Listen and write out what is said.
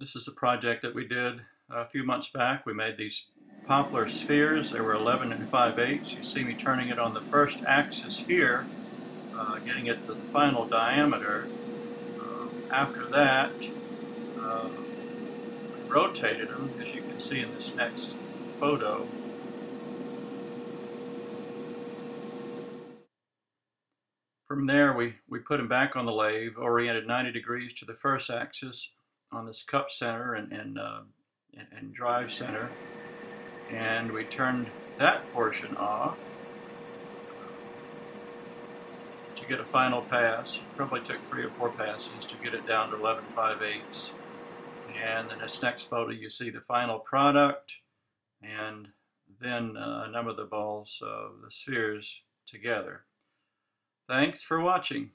This is a project that we did a few months back. We made these poplar spheres. They were 11 5/8. You see me turning it on the first axis here, getting it to the final diameter. After that, we rotated them, as you can see in this next photo. From there, we put them back on the lathe, oriented 90 degrees to the first axis on this cup center and drive center. And we turned that portion off to get a final pass. Probably took 3 or 4 passes to get it down to 11 5/8. And in this next photo, you see the final product, and then a number of the balls, the spheres, together. Thanks for watching.